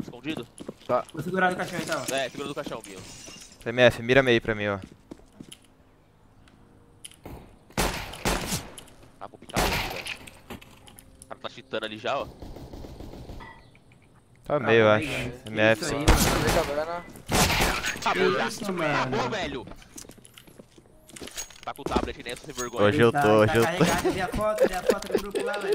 tem escondido? Tá. Vou segurar o caixão então. É, segura do caixão, Bio. MF, mira meio pra mim, ó. Ah, vou picar aqui, velho. O cara tá cheatando ali já, ó. Tá meio, eu acho. MF, sim. Acabou já. Acabou, velho. Tá com o tablet, nem essa sem vergonha. Hoje eu tô, hoje eu tô. Tá carregado, vi a foto do grupo lá, velho.